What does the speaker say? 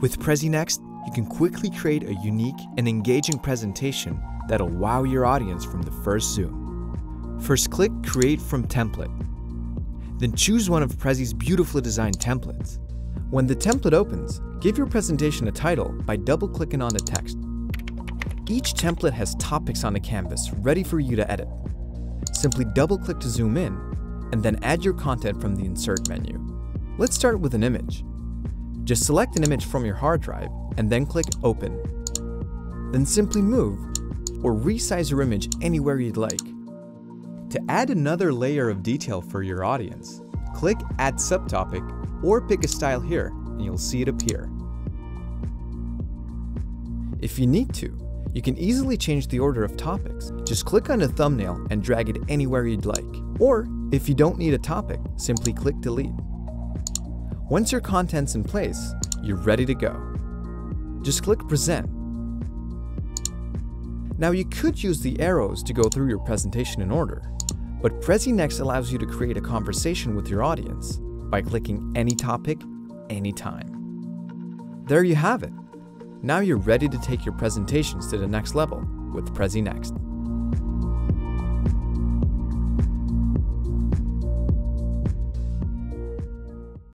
With Prezi Next, you can quickly create a unique and engaging presentation that'll wow your audience from the first zoom. First, click Create from Template. Then choose one of Prezi's beautifully designed templates. When the template opens, give your presentation a title by double-clicking on the text. Each template has topics on the canvas ready for you to edit. Simply double-click to zoom in, and then add your content from the Insert menu. Let's start with an image. Just select an image from your hard drive and then click Open. Then simply move or resize your image anywhere you'd like. To add another layer of detail for your audience, click Add Subtopic or pick a style here and you'll see it appear. If you need to, you can easily change the order of topics. Just click on a thumbnail and drag it anywhere you'd like. Or, if you don't need a topic, simply click Delete. Once your content's in place, you're ready to go. Just click Present. Now you could use the arrows to go through your presentation in order, but Prezi Next allows you to create a conversation with your audience by clicking any topic, anytime. There you have it. Now you're ready to take your presentations to the next level with Prezi Next.